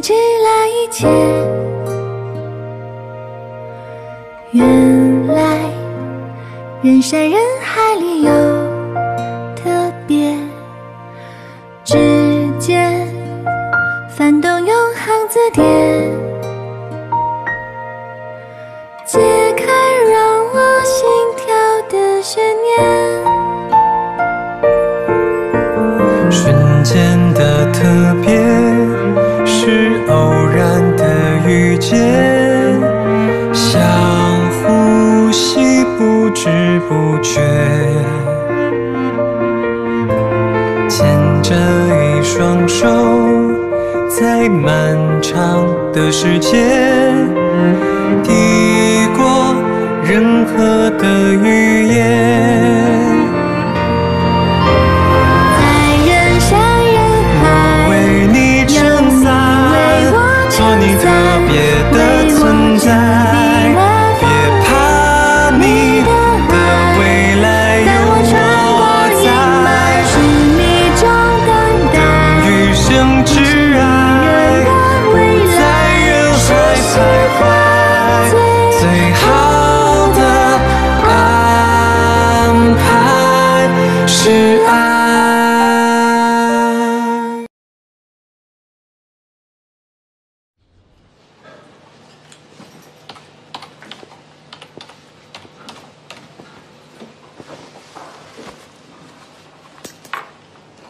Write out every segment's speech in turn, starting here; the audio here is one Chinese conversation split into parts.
停止了一切。原来人山人海里有特别，指尖翻动永恒字典，解开让我心跳的悬念。瞬间的特别是偶然的遇见，像呼吸不知不觉，牵着一双手，在漫长的世界，抵过任何的语言。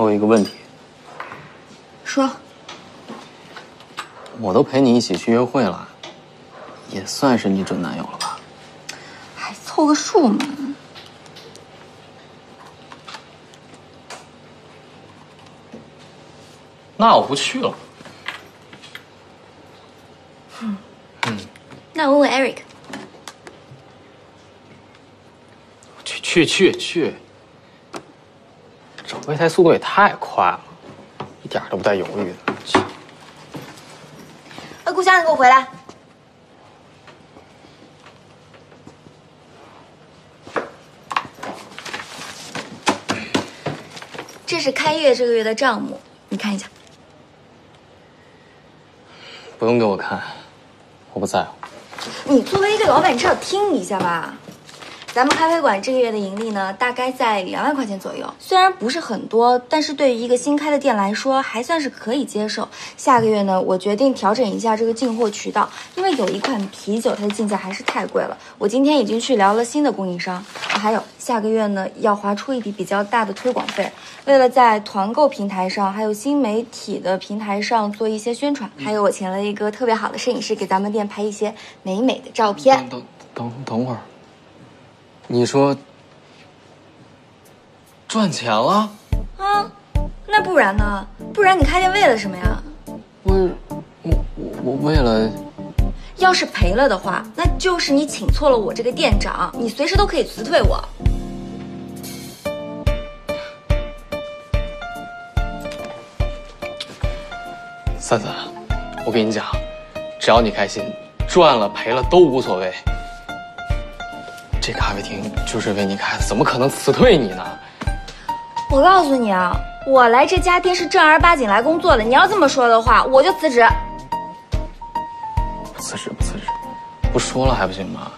我有一个问题，说。我都陪你一起去约会了，也算是你准男友了吧？还凑个数嘛。那我不去了。那我问问 Eric。去。找备胎速度也太快了，一点都不带犹豫的。哎，故乡，你给我回来！这是开业这个月的账目，你看一下。不用给我看，我不在乎。你作为一个老板，你至少听一下吧。咱们咖啡馆这个月的盈利呢，大概在2万块钱左右，虽然不是很多，但是对于一个新开的店来说，还算是可以接受。下个月呢，我决定调整一下这个进货渠道，因为有一款啤酒它的进价还是太贵了。我今天已经去聊了新的供应商，还有下个月呢要划出一笔比较大的推广费，为了在团购平台上，还有新媒体的平台上做一些宣传，还有我请了一个特别好的摄影师给咱们店拍一些美美的照片。等会儿。你说赚钱了啊？那不然呢？不然你开店为了什么呀？我为了，要是赔了的话，那就是你请错了我这个店长，你随时都可以辞退我。散，我跟你讲，只要你开心，赚了赔了都无所谓。这咖啡厅就是为你开的，怎么可能辞退你呢？我告诉你啊，我来这家店是正儿八经来工作的。你要这么说的话，我就辞职。不辞职，不说了还不行吗？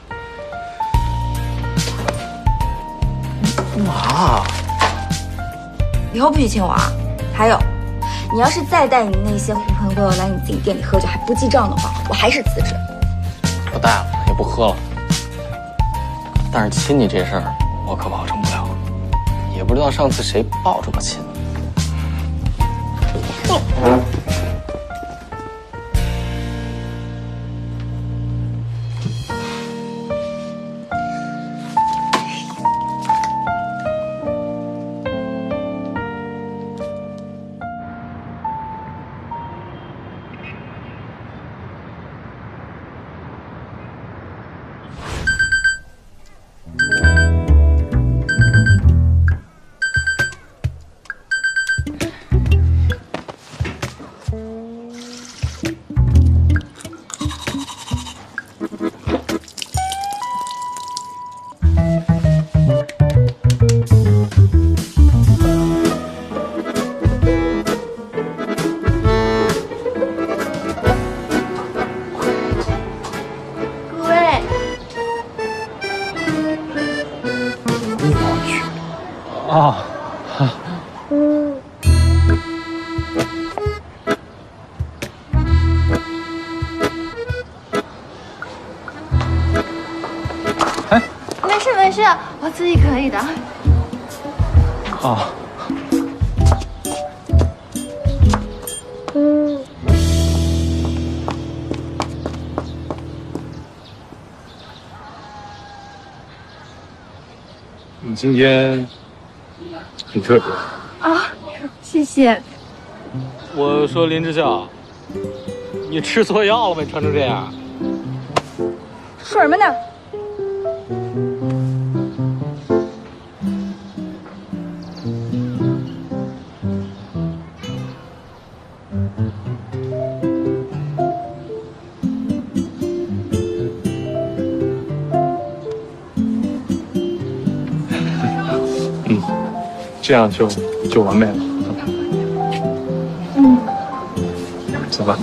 干嘛？以后不许请我啊！还有，你要是再带你那些狐朋狗友来你自己店里喝酒还不记账的话，我还是辞职。不带了，也不喝了。但是亲你这事儿，我可保证不了，也不知道上次谁抱着我亲。啊，哎，没事没事，我自己可以的。啊。 你今天很特别啊！谢谢。我说林之孝，你吃错药了吗？你穿成这样。说什么呢？这样就完美了。嗯，走吧。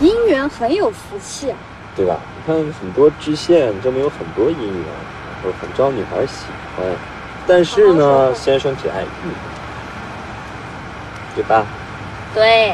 姻缘很有福气，对吧？你看很多知县这边有很多姻缘，都很招女孩喜欢，但是呢，先生只爱玉，对吧？对。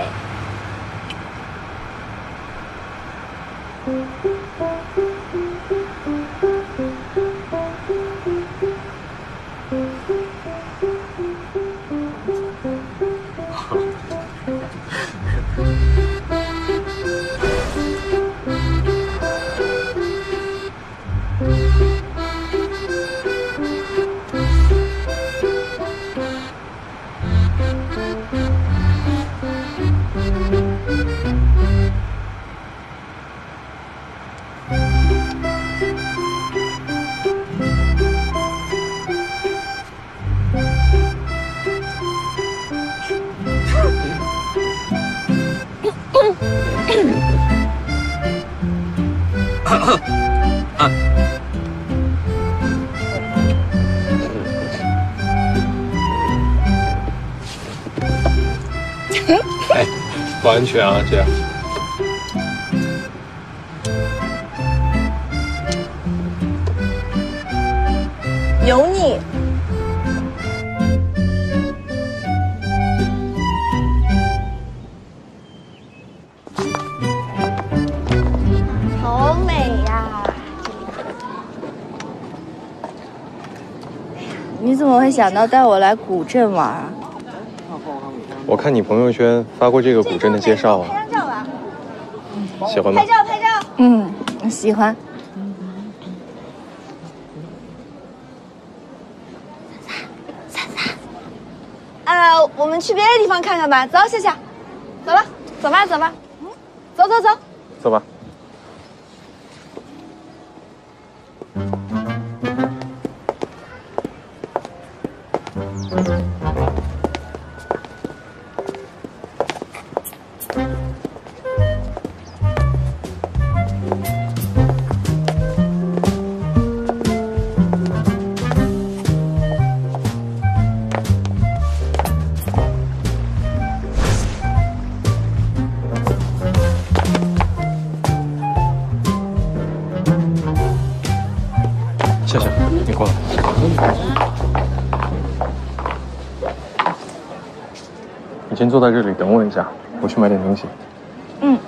不安全啊，这样。油腻。好美呀！你怎么会想到带我来古镇玩啊？ 我看你朋友圈发过这个古镇的介绍啊，拍张照吧，喜欢吗？拍照拍照，嗯，喜欢。三三，我们去别的地方看看吧。走，夏夏，走了，走吧走吧，嗯，走走走，走吧。 你先坐在这里等我一下，我去买点东西。嗯。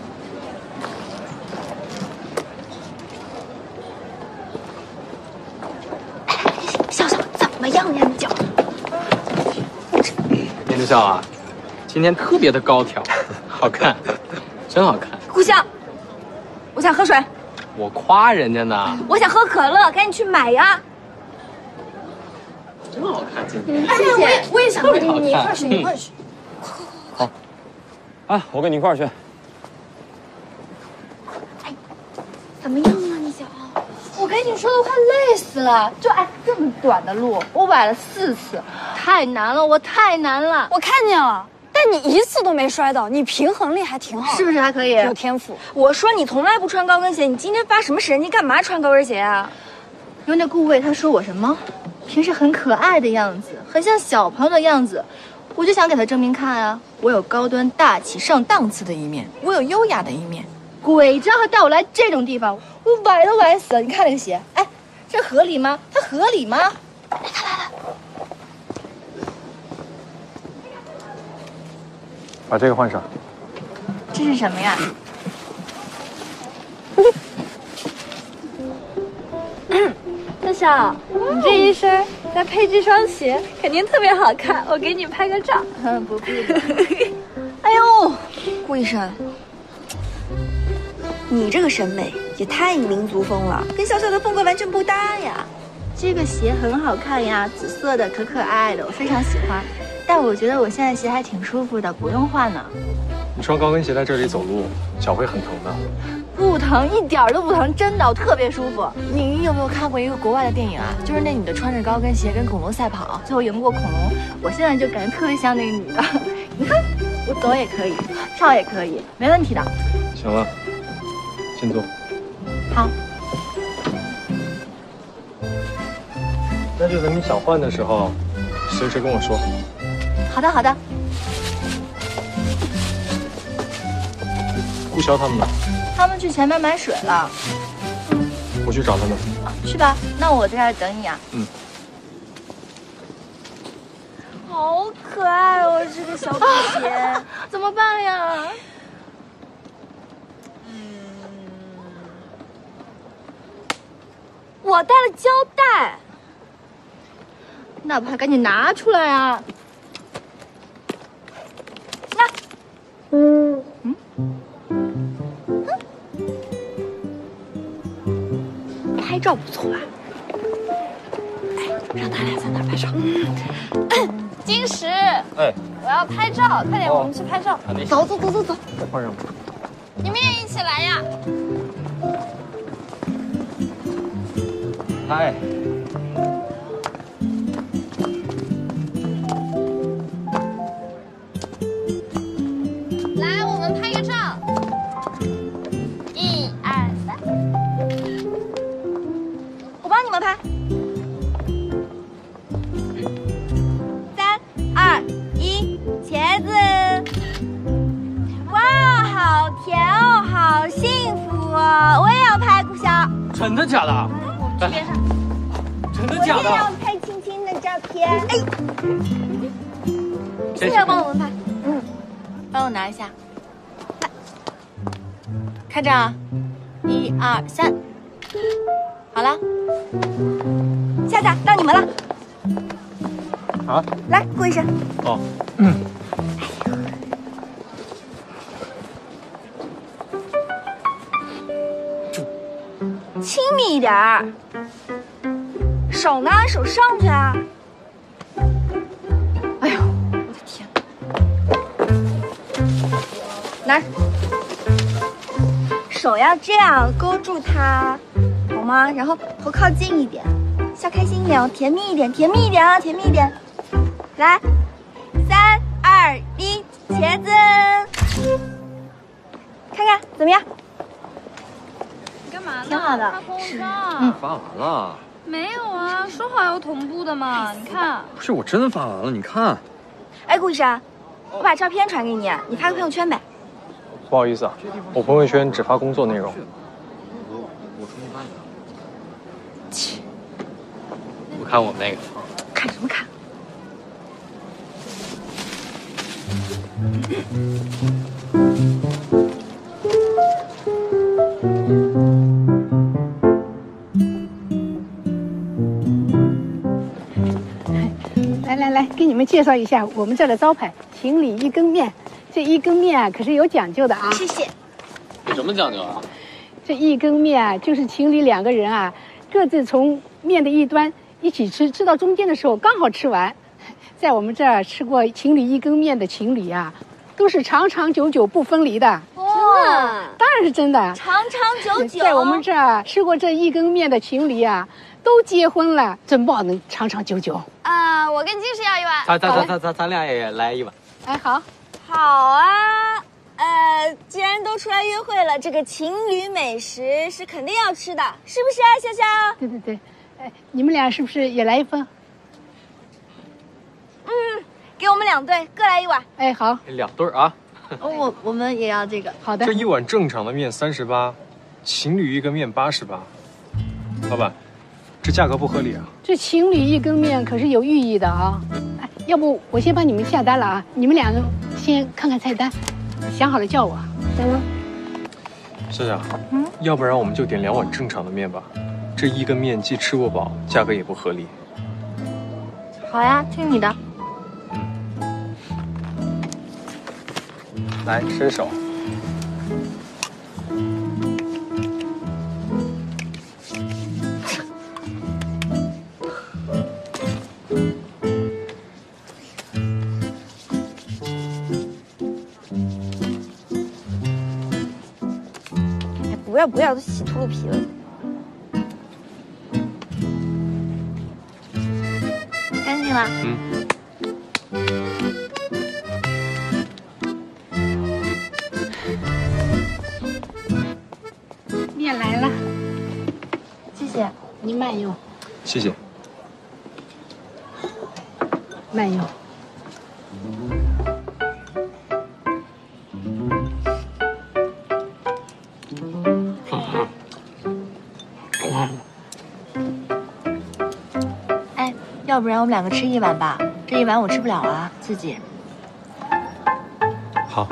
笑笑怎么样呀？你脚。林之孝啊，今天特别的高挑，好看，真好看。胡笑，我想喝水。我夸人家呢。我想喝可乐，赶紧去买呀。 真好看，今天。哎，我也想跟你一块去，一块去。好。哎，我跟你一块去。哎，怎么样啊，你小奥？我跟你说都快累死了，就哎这么短的路，我崴了4次，太难了，我太难了。我看见了，但你一次都没摔倒，你平衡力还挺好，是不是还可以？有天赋。我说你从来不穿高跟鞋，你今天发什么神经？干嘛穿高跟鞋啊？因为那顾魏他说我什么？ 平时很可爱的样子，很像小朋友的样子，我就想给他证明看啊，我有高端大气上档次的一面，我有优雅的一面。鬼知道他带我来这种地方，我崴都崴死了。你看那个鞋，哎，这合理吗？它合理吗？来来来，把这个换上。这是什么呀？大嫂，你这一身再配这双鞋，肯定特别好看。我给你拍个照。不必了。哎呦，顾医生，你这个审美也太民族风了，跟小小的风格完全不搭呀。这个鞋很好看呀，紫色的，可可爱爱的，我非常喜欢。但我觉得我现在鞋还挺舒服的，不用换呢。你穿高跟鞋在这里走路，脚会很疼的。 不疼，一点都不疼，真的，我特别舒服。你有没有看过一个国外的电影啊？就是那女的穿着高跟鞋跟恐龙赛跑，最后赢过恐龙。我现在就感觉特别像那个女的。你看，我走也可以，跳也可以，没问题的。行了，先坐。好。那就等你想换的时候，随时跟我说。好的，好的。顾潇他们呢？ 他们去前面买水了，我去找他们。去吧，那我在这等你啊。嗯。好可爱哦，这个小布鞋，怎么办呀？我带了胶带，那不还赶紧拿出来啊？那，拍照不错吧？哎，让他俩在那儿拍照。金石，哎，我要拍照，快点，我们去拍照。走走走走走，换上。你们也一起来呀！嗨。来，我们拍个照。一二三。 拍，3、2、1，茄子！哇，好甜哦，好幸福哦！我也要拍顾潇。真的假的？来，边上。真的假的？我也要拍青青的照片。哎，谢谢，要帮我们拍。嗯，帮我拿一下。来，看着啊，1、2、3，好了。 夏夏，到你们了。啊！来，顾医生。哦。嗯。亲密一点儿。手呢？手上去啊！哎呦，我的天！来，手要这样勾住它。 吗？然后头靠近一点，笑开心一点哦，甜蜜一点，甜蜜一点啊，甜蜜一点。来，3、2、1，茄子，看看怎么样？你干嘛呢？挺好的，是。嗯，发完了。没有啊，说好要同步的嘛。你看，不是我真发完了，你看。哎，顾医生，我把照片传给你，你发个朋友圈呗。不好意思啊，我朋友圈只发工作内容。 看我们那个，看什么看？来来来，给你们介绍一下我们这儿的招牌“情侣一羹面”。这一羹面啊，可是有讲究的啊！谢谢。有什么讲究啊？这一羹面啊，就是情侣两个人啊，各自从面的一端。 一起吃，吃到中间的时候刚好吃完。在我们这儿吃过情侣一羹面的情侣啊，都是长长久久不分离的。真的？当然是真的。长长久久。在我们这儿吃过这一羹面的情侣啊，都结婚了，真不好能长长久久。啊，我跟金石要一碗。咱俩也来一碗。哎，好。好啊。既然都出来约会了，这个情侣美食是肯定要吃的，是不是啊，夏夏？对对对。 哎，你们俩是不是也来一份？嗯，给我们两对，各来一碗。哎，好，两对啊。我们也要这个。好的。这一碗正常的面38，情侣一根面88。老板，这价格不合理啊。这情侣一根面可是有寓意的啊。哎，要不我先帮你们下单了啊，你们俩先看看菜单，想好了叫我，行吗？夏夏，要不然我们就点2碗正常的面吧。 这一根面既吃不饱，价格也不合理。好呀，听你的。来，伸手。哎，不要不要，都洗秃噜皮了。 嗯，面来了，谢谢。您慢用，谢谢。慢用。要不然我们两个吃一碗吧，这一碗我吃不了啊，自己。好。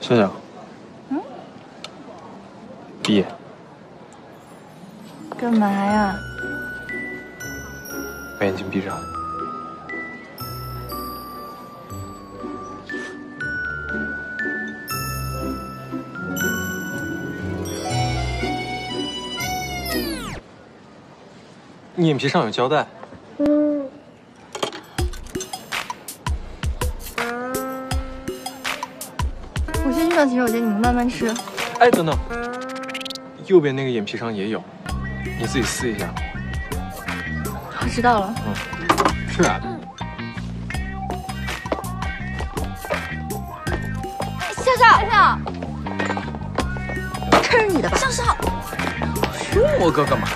小小。嗯。毕业。 干嘛呀？把眼睛闭上。你眼皮上有胶带。嗯。我先去趟洗手间，你们慢慢吃。哎，等等，右边那个眼皮上也有。 你自己撕一下。我知道了。嗯，是啊。笑笑，笑笑，这是你的吧？笑笑，凶我哥干嘛？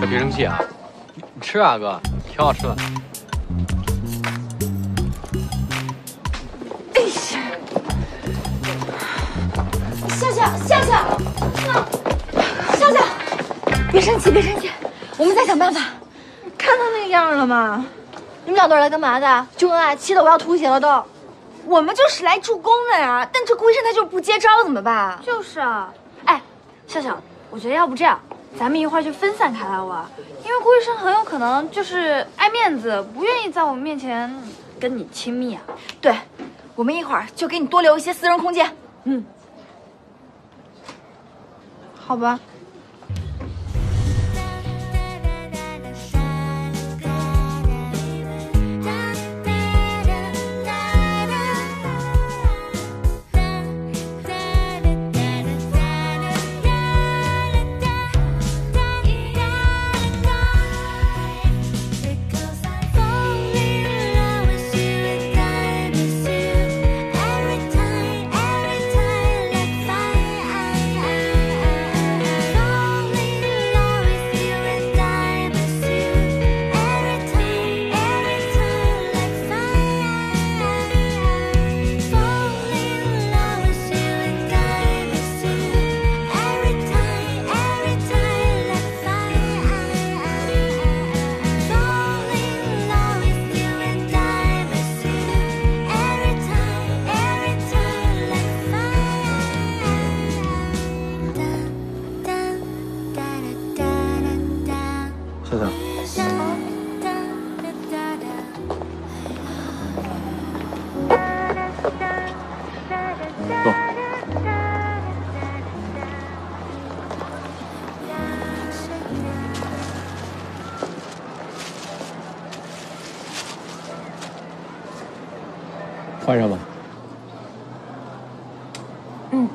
可别生气啊！你吃啊，哥，挺好吃的。 笑笑，别生气，别生气，我们再想办法。看到那样了吗？你们两对来干嘛的？秀恩爱，气得我要吐血了都。我们就是来助攻的呀，但这顾医生他就是不接招，怎么办？就是啊。哎，笑笑，我觉得要不这样，咱们一块去分散开来玩，因为顾医生很有可能就是爱面子，不愿意在我们面前跟你亲密啊。对，我们一会儿就给你多留一些私人空间。嗯。 好吧。换上吧。嗯。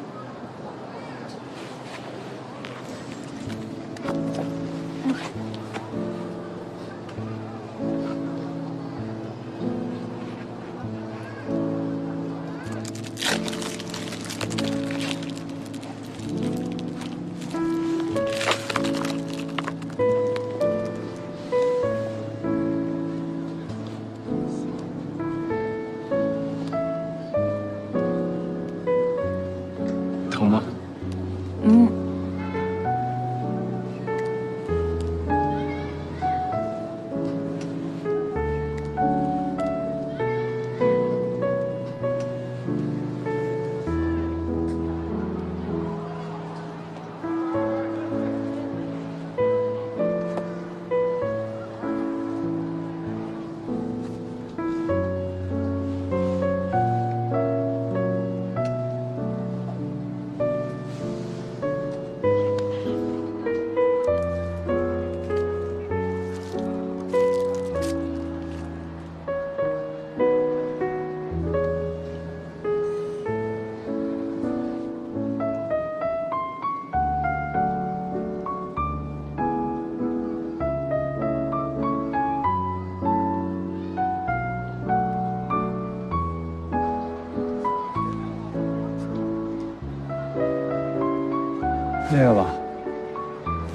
累了吧？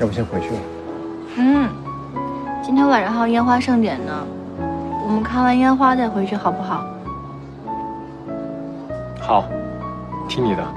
要不先回去吧。嗯，今天晚上还有烟花盛典呢，我们看完烟花再回去好不好？好，听你的。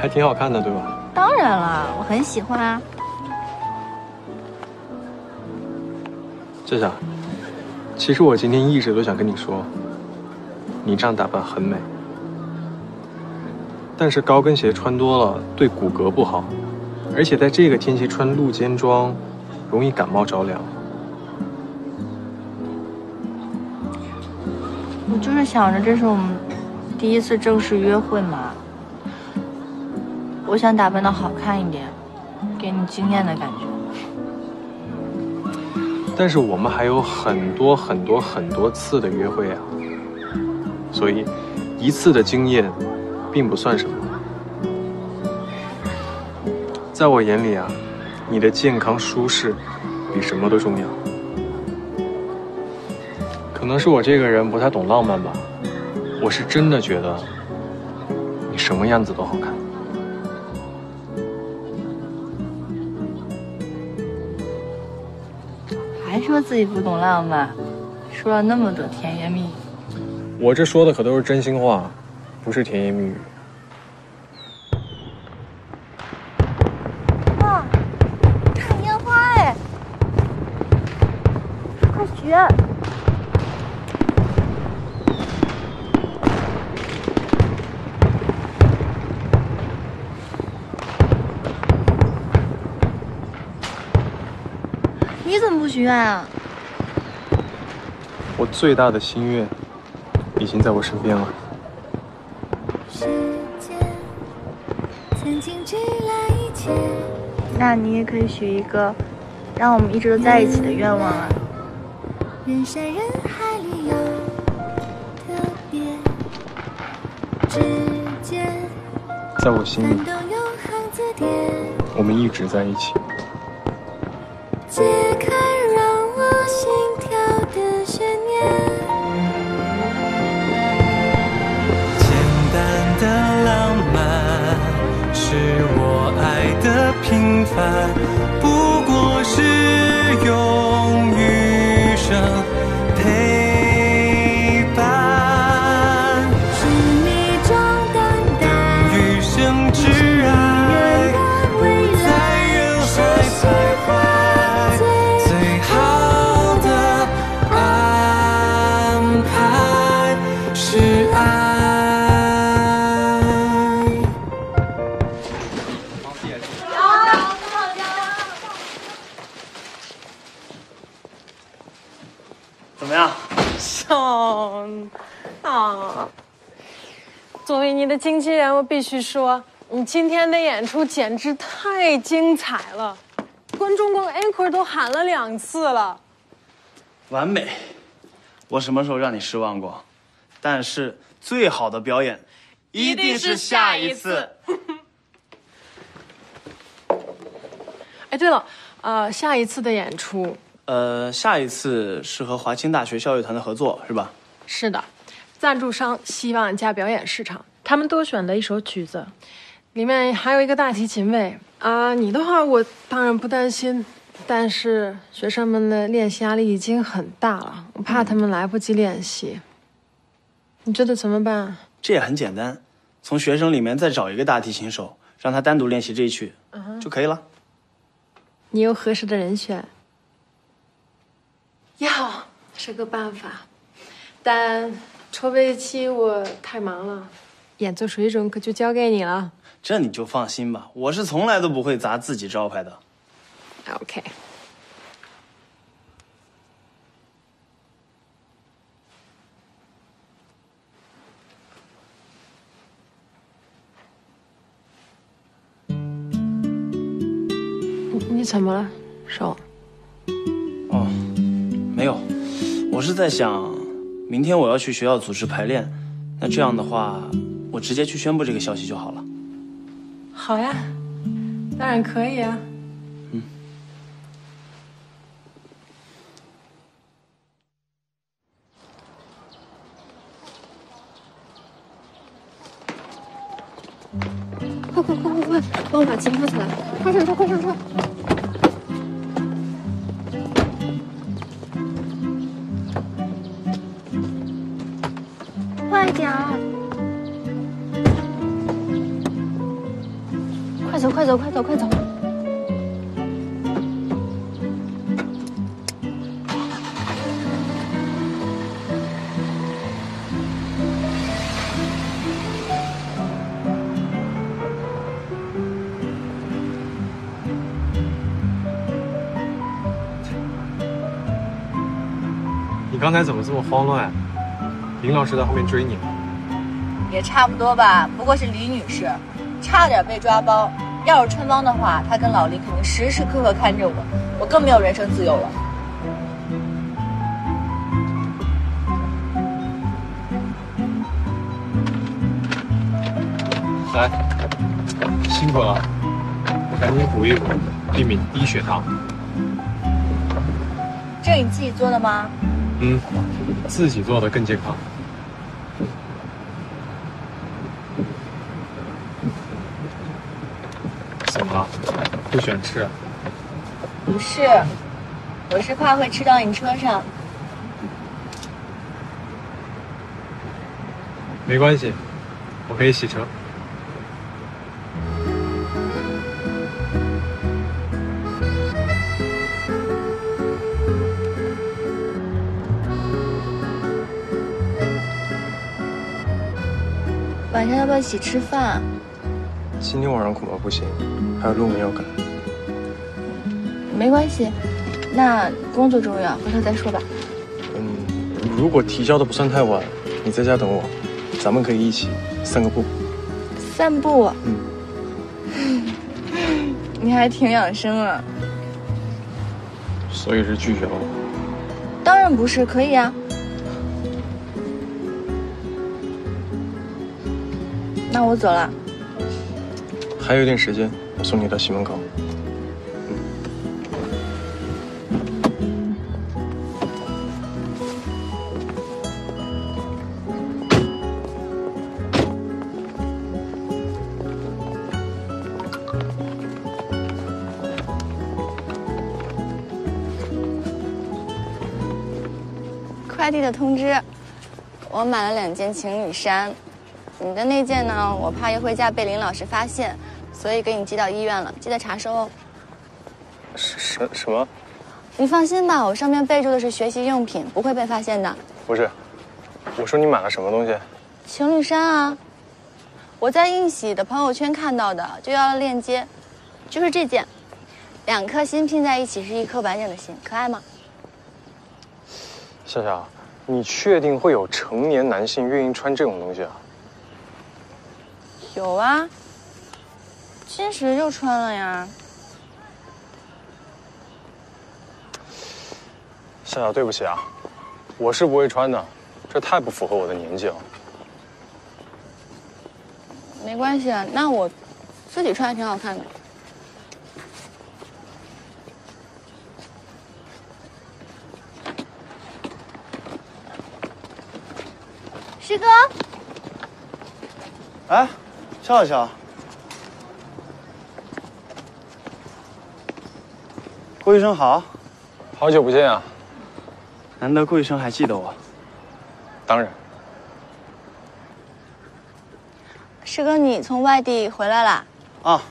还挺好看的，对吧？当然了，我很喜欢啊。志晓，其实我今天一直都想跟你说，你这样打扮很美，但是高跟鞋穿多了对骨骼不好，而且在这个天气穿露肩装，容易感冒着凉。我就是想着这是我们第一次正式约会嘛。 我想打扮的好看一点，给你惊艳的感觉。但是我们还有很多次的约会啊，所以一次的经验并不算什么。在我眼里啊，你的健康舒适比什么都重要。可能是我这个人不太懂浪漫吧，我是真的觉得你什么样子都好看。 还说自己不懂浪漫，说了那么多甜言蜜语，我这说的可都是真心话，不是甜言蜜语。哇，看烟花哎！快学！你怎么不许愿啊？我最大的心愿已经在我身边了。那你也可以许一个让我们一直都在一起的愿望啊。人山人海里有特别之间，在我心里，我们一直在一起。 解开让我心跳的悬念，简单的浪漫是我爱的平凡，不过是用余生陪伴，是你中淡淡余生挚爱，在人海徘徊。 作为你的经纪人，我必须说，你今天的演出简直太精彩了，观众跟 anchor 都喊了2次了。完美，我什么时候让你失望过？但是最好的表演，一定是下一次。哎，对了，下一次的演出，下一次是和华清大学校乐团的合作，是吧？是的。 赞助商希望加表演市场，他们多选了一首曲子，里面还有一个大提琴位啊。你的话，我当然不担心，但是学生们的练习压力已经很大了，我怕他们来不及练习。你觉得怎么办啊？这也很简单，从学生里面再找一个大提琴手，让他单独练习这一曲就可以了。你有合适的人选？要是个办法，但。 筹备期我太忙了，演奏水准可就交给你了。这你就放心吧，我是从来都不会砸自己招牌的。OK。你怎么了，手？哦，没有，我是在想，明天我要去学校组织排练，那这样的话，我直接去宣布这个消息就好了。好呀，当然可以啊。 快，帮我把琴放起来！快上车，快上车！快点儿！快走，快走，快走，快走！刚才怎么这么慌乱？林老师在后面追你吗？也差不多吧，不过是李女士，差点被抓包。要是春芳的话，她跟老林肯定时时刻刻看着我，我更没有人身自由了。来，辛苦了，我赶紧补一补，避免低血糖。这是你自己做的吗？ 嗯，自己做的更健康。怎么了？不喜欢吃？不是，我是怕会吃到你车上。没关系，我可以洗车。 晚上要不要一起吃饭？今天晚上恐怕不行，还有论文要改。没关系，那工作重要，回头再说吧。嗯，如果提交的不算太晚，你在家等我，咱们可以一起散个步。散步？嗯。你还挺养生啊。所以是拒绝了？当然不是，可以啊。 那我走了，还有点时间，我送你到西门口。快递的通知，我买了2件情侣衫。 你的那件呢？我怕一回家被林老师发现，所以给你寄到医院了，记得查收哦。什么？你放心吧，我上面备注的是学习用品，不会被发现的。不是，我说你买了什么东西？情侣衫啊，我在应喜的朋友圈看到的，就要链接，就是这件，2颗心拼在一起是1颗完整的心，可爱吗？夏夏，你确定会有成年男性愿意穿这种东西啊？ 有啊，金石就穿了呀。夏夏，对不起啊，我是不会穿的，这太不符合我的年纪了。没关系啊，那我自己穿还挺好看的。师哥。哎。 笑笑，顾医生好，好久不见啊！难得顾医生还记得我。当然。师哥，你从外地回来啦？啊，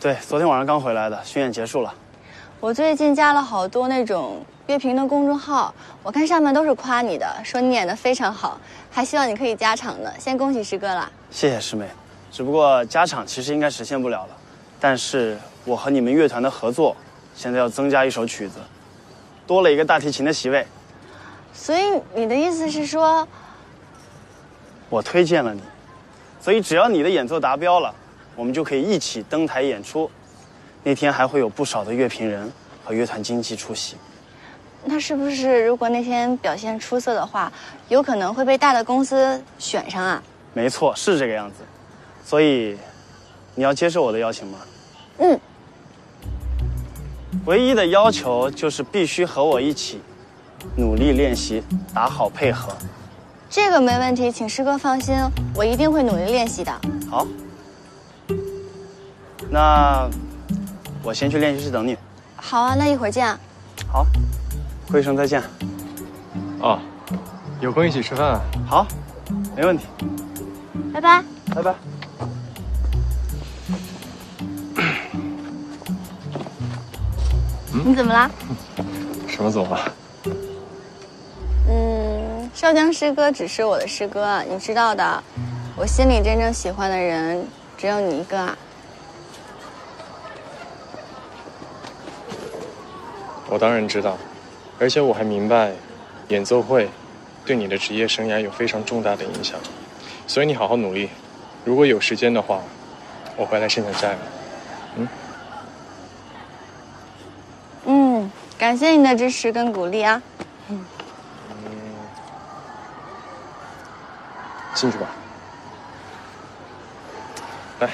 对，昨天晚上刚回来的，巡演结束了。我最近加了好多那种乐评的公众号，我看上面都是夸你的，说你演得非常好，还希望你可以加场呢。先恭喜师哥啦！谢谢师妹。 只不过加场其实应该实现不了了，但是我和你们乐团的合作，现在要增加一首曲子，多了一个大提琴的席位。所以你的意思是说，我推荐了你，所以只要你的演奏达标了，我们就可以一起登台演出。那天还会有不少的乐评人和乐团经纪出席。那是不是如果那天表现出色的话，有可能会被大的公司选上啊？没错，是这个样子。所以，你要接受我的邀请吗？嗯。唯一的要求就是必须和我一起努力练习，打好配合。这个没问题，请师哥放心，我一定会努力练习的。好。那我先去练习室等你。好啊，那一会儿见啊。好，顾医生再见。哦，有空一起吃饭啊。好，没问题。拜拜。拜拜。嗯、你怎么啦？什么怎么了？嗯，少江师哥只是我的师哥，你知道的。我心里真正喜欢的人只有你一个啊。我当然知道，而且我还明白，演奏会对你的职业生涯有非常重大的影响，所以你好好努力。如果有时间的话，我回来现场加油。嗯。嗯，感谢你的支持跟鼓励啊。嗯。进去吧。来。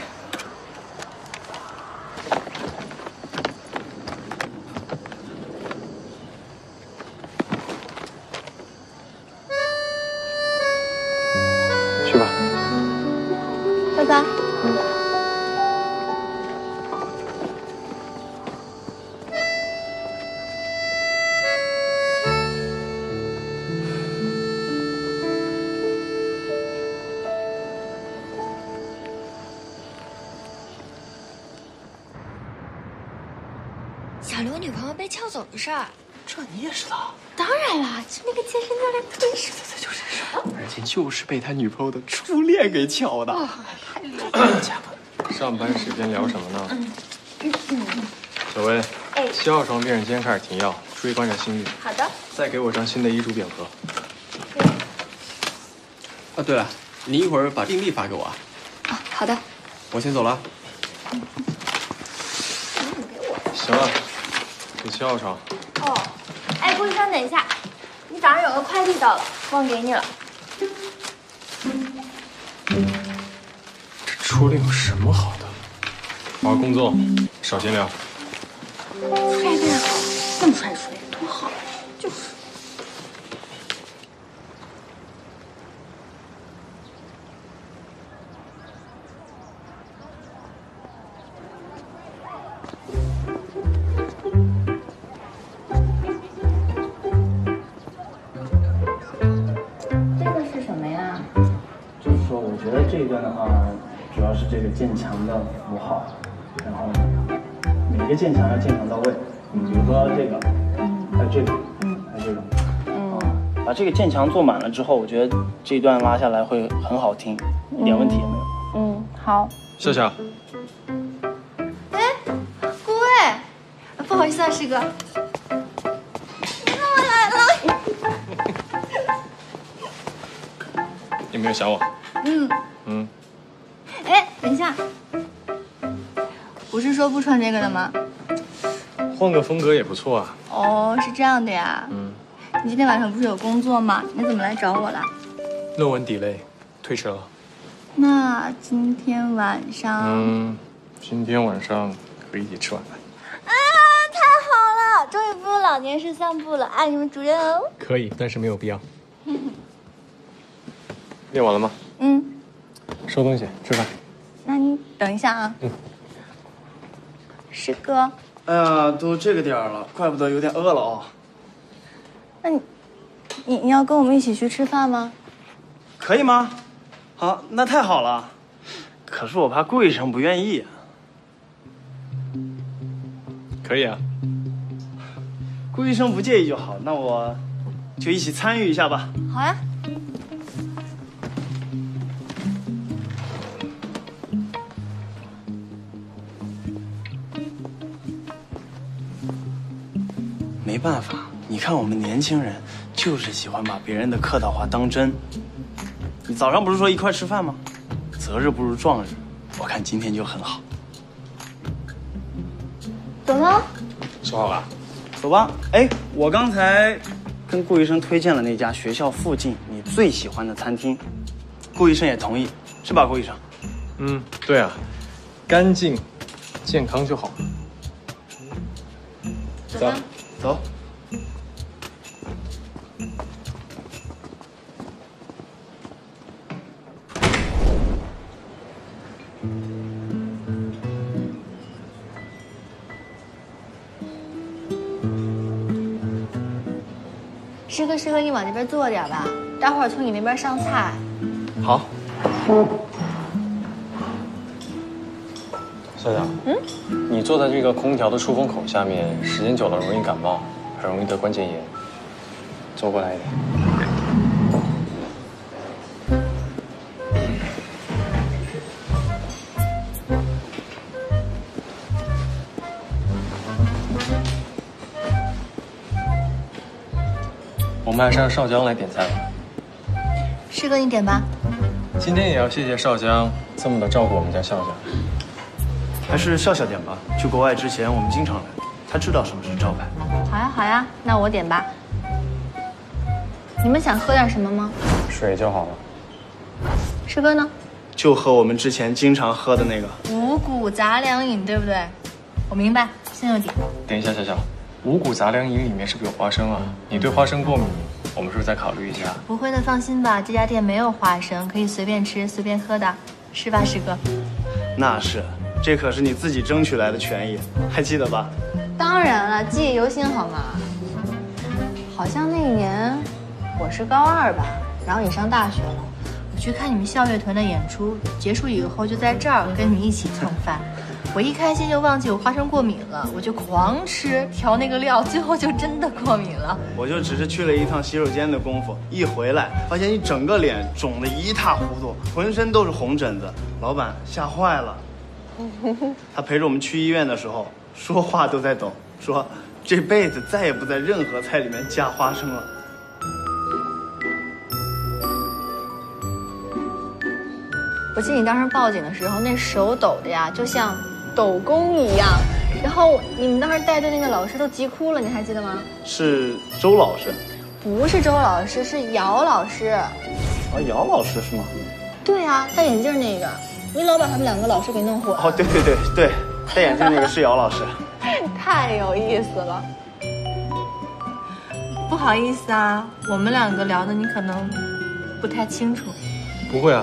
小刘女朋友被撬走的事儿，这你也知道？当然啦，就那个健身教练推手，对，就是这事儿，而且就是被他女朋友的初恋给撬的。太厉害了！上班时间聊什么呢？小薇，西药双病人今天开始停药，注意观察心率。好的。再给我张新的医嘱表格。啊，对了，你一会儿把病历发给我啊。啊，好的。我先走了。行了。给西药厂。哦，哎，顾医生，等一下，你早上有个快递到了，忘给你了。这初恋有什么好的？好好工作，少闲聊。帅哥呀，这么帅的初恋多好，就是。这个渐强的符号，然后每个渐强要渐强到位。比如说这个，还有这个，还有这个，把这个渐强做满了之后，我觉得这一段拉下来会很好听，一点问题也没有。嗯，好。笑笑。哎，顾魏，不好意思啊，师哥，你怎么来了？有没有想我？嗯。哎，等一下，不是说不穿这个的吗？换个风格也不错啊。哦，是这样的呀。你今天晚上不是有工作吗？你怎么来找我了？论文 delay， 推迟了。那今天晚上……今天晚上可以一起吃晚饭。啊，太好了，终于步入老年式散步了，爱你们主任哦。可以，但是没有必要。练完了吗？收东西，吃饭。那你等一下啊。师哥。哎呀，都这个点儿了，怪不得有点饿了哦。那你要跟我们一起去吃饭吗？可以吗？好，那太好了。可是我怕顾医生不愿意。可以啊。顾医生不介意就好，那我就一起参与一下吧。好呀。没办法，你看我们年轻人就是喜欢把别人的客套话当真。你早上不是说一块吃饭吗？择日不如撞日，我看今天就很好。什么？收好了，走吧。哎，我刚才跟顾医生推荐了那家学校附近你最喜欢的餐厅，顾医生也同意，是吧，顾医生？嗯，对啊，干净、健康就好。走，走。 师哥，师哥，你往那边坐点吧，待会儿从你那边上菜。好。校长，你坐在这个空调的出风口下面，时间久了容易感冒，很容易得关节炎。坐过来一点。我们还是让少江来点菜吧。师哥，你点吧。今天也要谢谢少江这么的照顾我们家笑笑。 还是笑笑点吧。去国外之前，我们经常来，他知道什么是招牌。好呀，好呀，那我点吧。你们想喝点什么吗？水就好了。师哥呢？就喝我们之前经常喝的那个五谷杂粮饮，对不对？我明白，现在就点。等一下，小小，五谷杂粮饮里面是不是有花生啊？你对花生过敏，我们是不是再考虑一下？不会的，放心吧，这家店没有花生，可以随便吃、随便喝的，是吧，师哥？那是。 这可是你自己争取来的权益，还记得吧？当然了，记忆犹新，好吗？好像那一年我是高二吧，然后也上大学了。我去看你们校乐团的演出，结束以后就在这儿跟你一起蹭饭。我一开心就忘记我花生过敏了，我就狂吃调那个料，最后就真的过敏了。我就只是去了一趟洗手间的功夫，一回来发现你整个脸肿得一塌糊涂，浑身都是红疹子，老板吓坏了。 他陪着我们去医院的时候，说话都在抖，说这辈子再也不在任何菜里面加花生了。我记得你当时报警的时候，那手抖的呀，就像抖弓一样。然后你们当时带队那个老师都急哭了，你还记得吗？是周老师？不是周老师，是姚老师。啊，姚老师是吗？对啊，戴眼镜那个。 你老把他们两个老师给弄混了。哦，对对对对，戴眼镜那个是姚老师，太有意思了。不好意思啊，我们两个聊的你可能不太清楚。不会啊，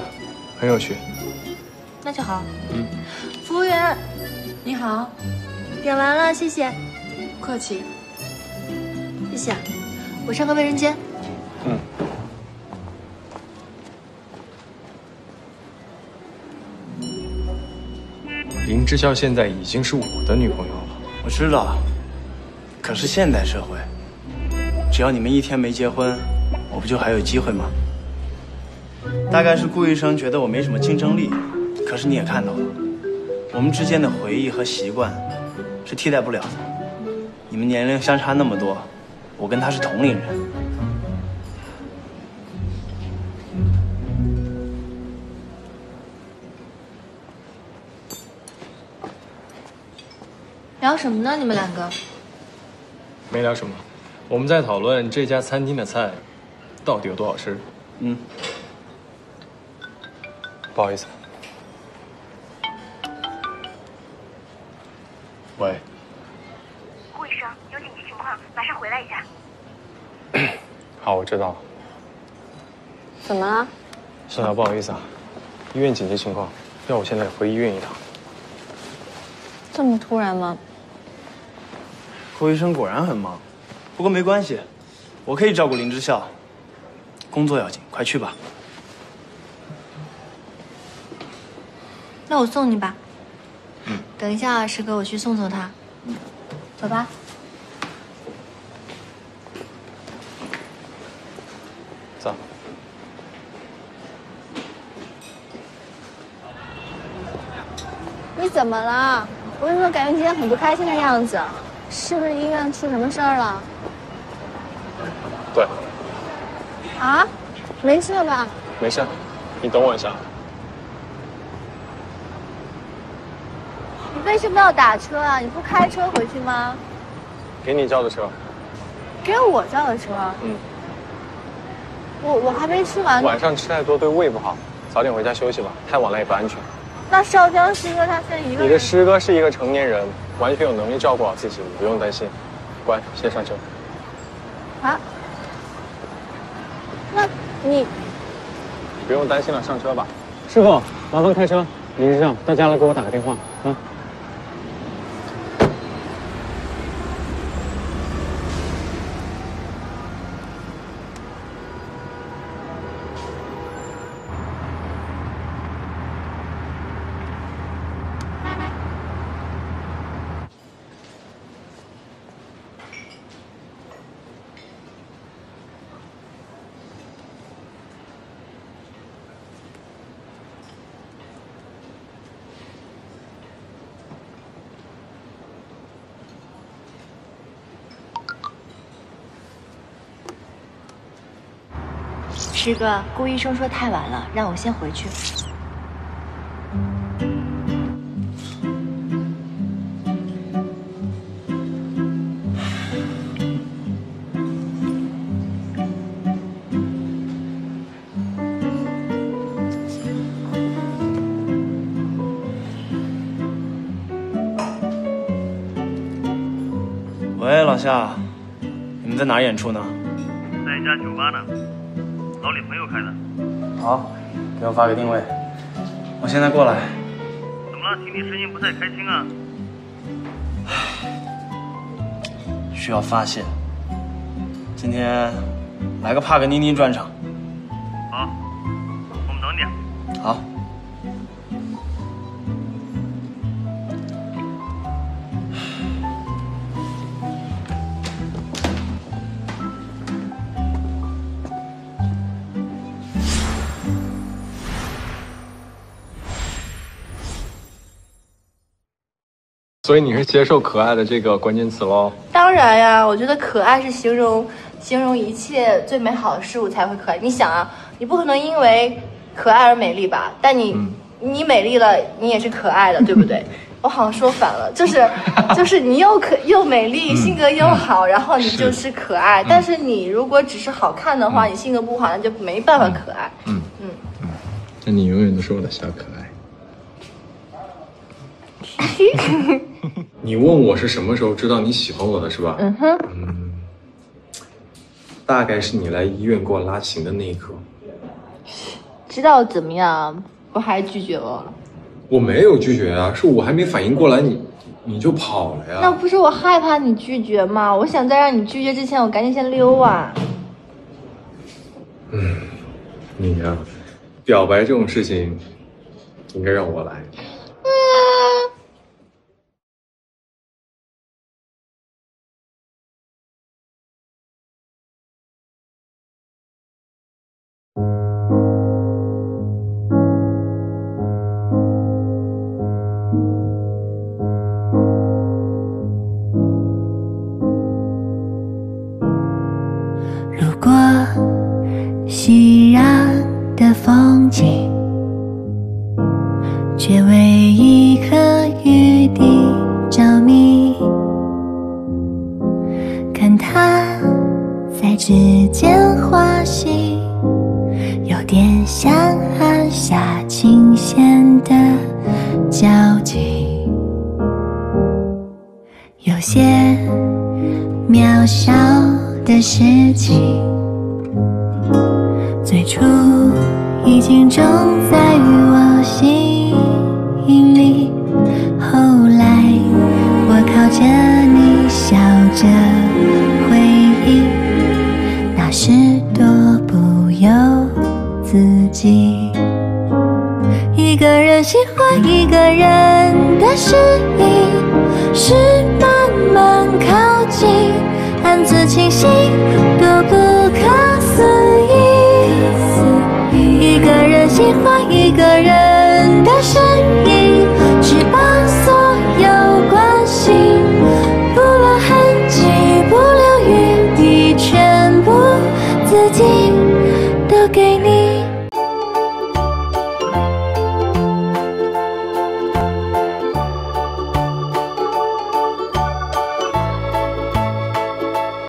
很有趣。那就好。嗯。服务员，你好，点完了，谢谢。不客气。谢谢。我上个卫生间。嗯。 林之孝现在已经是我的女朋友了，我知道。可是现代社会，只要你们一天没结婚，我不就还有机会吗？大概是顾医生觉得我没什么竞争力，可是你也看到了，我们之间的回忆和习惯是替代不了的。你们年龄相差那么多，我跟他是同龄人。聊什么呢？你们两个没聊什么，我们在讨论这家餐厅的菜到底有多好吃。嗯，不好意思。喂，顾医生，有紧急情况，马上回来一下。好，我知道了。怎么了？校长，不好意思啊，医院紧急情况，要我现在回医院一趟。这么突然吗？ 顾医生果然很忙，不过没关系，我可以照顾林之孝。工作要紧，快去吧。那我送你吧。嗯。等一下，师哥，我去送送他。嗯。走吧。走。你怎么了？我怎么感觉你今天很不开心的样子？ 是不是医院出什么事儿了？对。啊，没事吧？没事，你等我一下。为什么要打车啊？你不开车回去吗？给你叫的车。给我叫的车？嗯。我还没吃完呢。晚上吃太多对胃不好，早点回家休息吧，太晚了也不安全。那少江师哥他现在一个人。你的师哥是一个成年人，完全有能力照顾好自己，你不用担心。乖，先上车。啊？那你？你不用担心了，上车吧。师傅，麻烦开车。临时上到家了，给我打个电话啊。 师哥，顾医生说太晚了，让我先回去。喂，老夏，你们在哪演出呢？在一家酒吧呢。 老李朋友开的，好，给我发个定位，我现在过来。怎么了？听你声音不太开心啊？需要发泄。今天来个帕格尼尼专场。好，我们等你。好。所以你是接受可爱的这个关键词喽？当然呀，我觉得可爱是形容一切最美好的事物才会可爱。你想啊，你不可能因为可爱而美丽吧？但你美丽了，你也是可爱的，对不对？我好像说反了，就是你又美丽，性格又好，然后你就是可爱。但是你如果只是好看的话，你性格不好，那就没办法可爱。那你永远都是我的小可爱。 你问我是什么时候知道你喜欢我的是吧？嗯哼，大概是你来医院给我拉琴的那一刻。知道怎么样？不还拒绝我？我没有拒绝啊，是我还没反应过来你就跑了呀。那不是我害怕你拒绝吗？我想在让你拒绝之前，我赶紧先溜啊。嗯，你呀，表白这种事情应该让我来。 都给你。